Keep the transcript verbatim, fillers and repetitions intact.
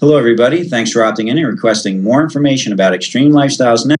Hello, everybody. Thanks for opting in and requesting more information about Extreme Lifestyles Network.